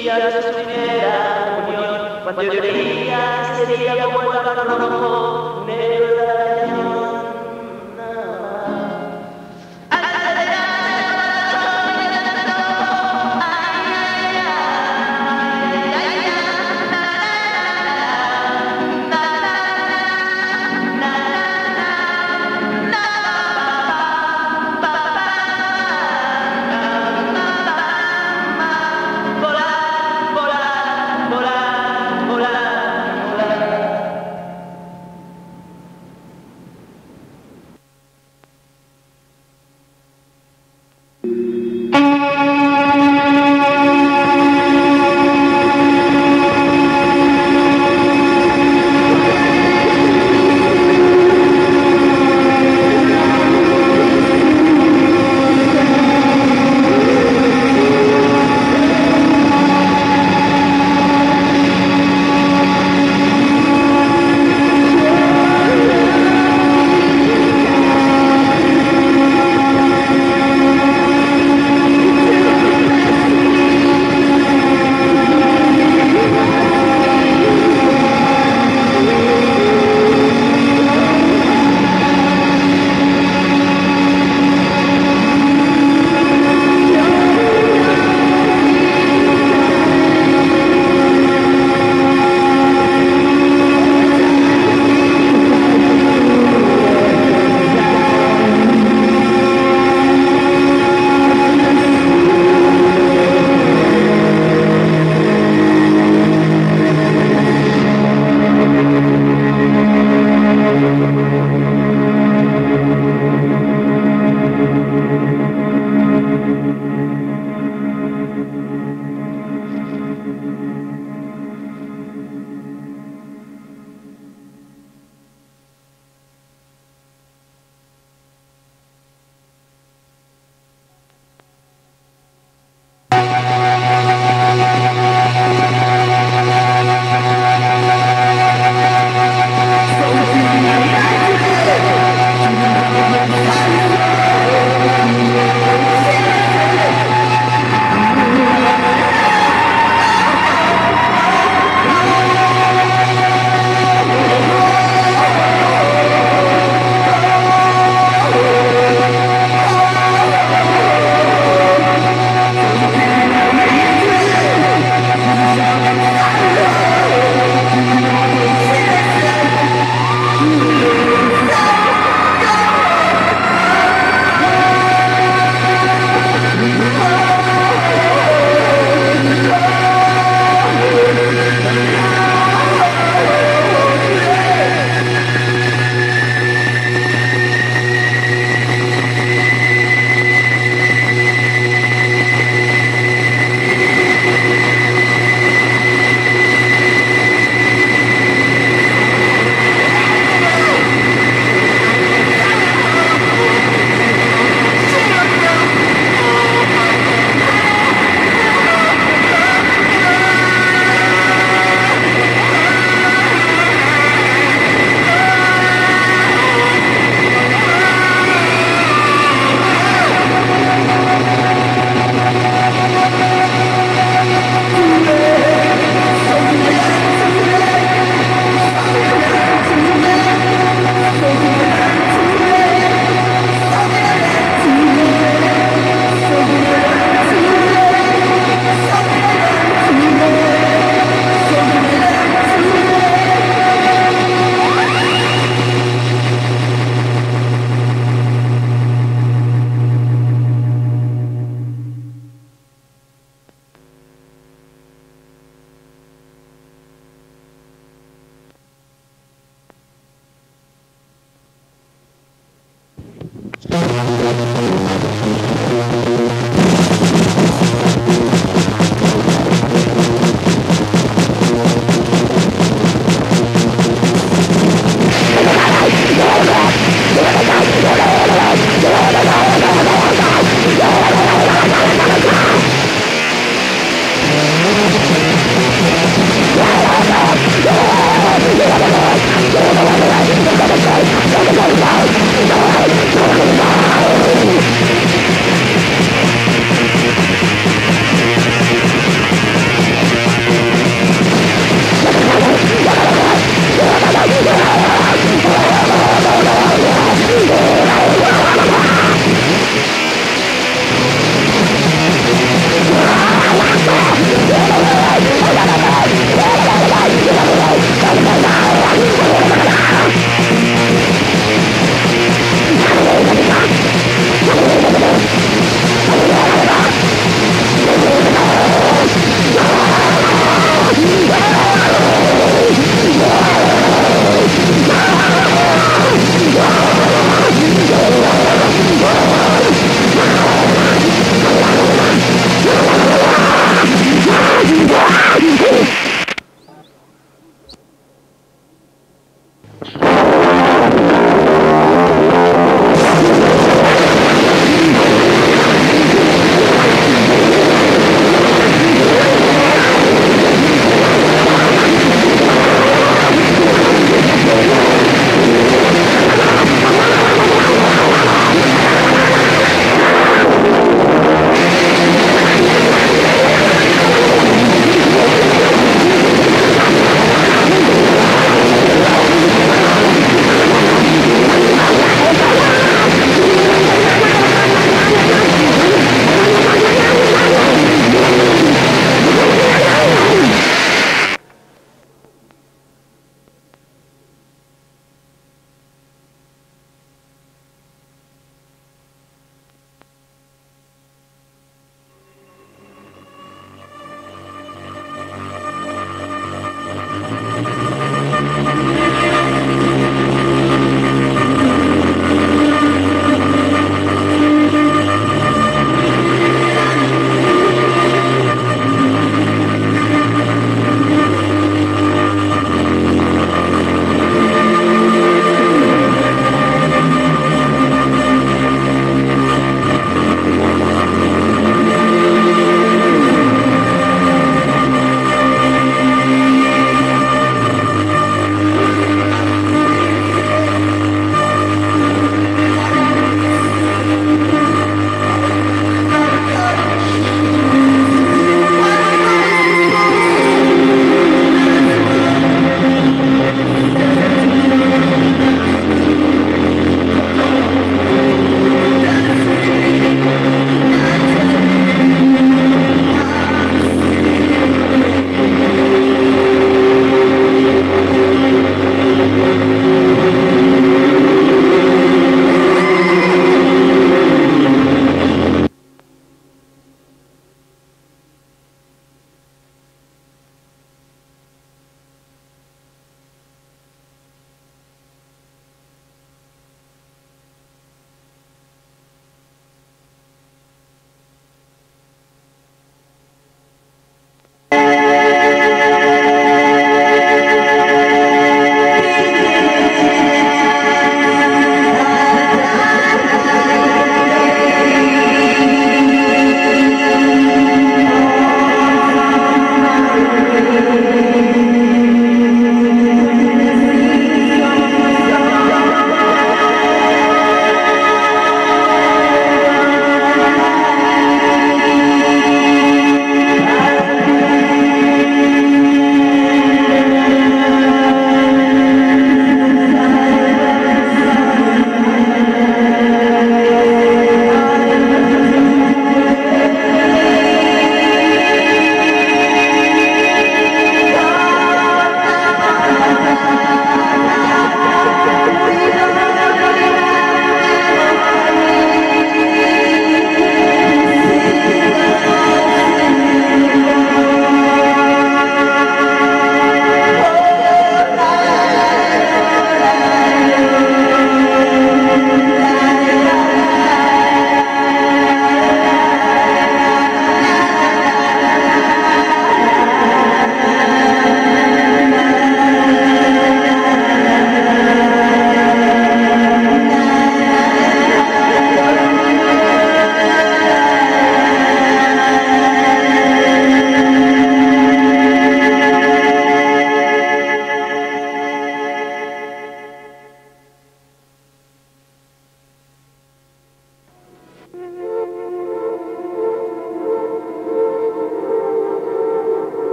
Día ya su primera comunión, cuando yo leía ese día como el barrojo, un héroe de la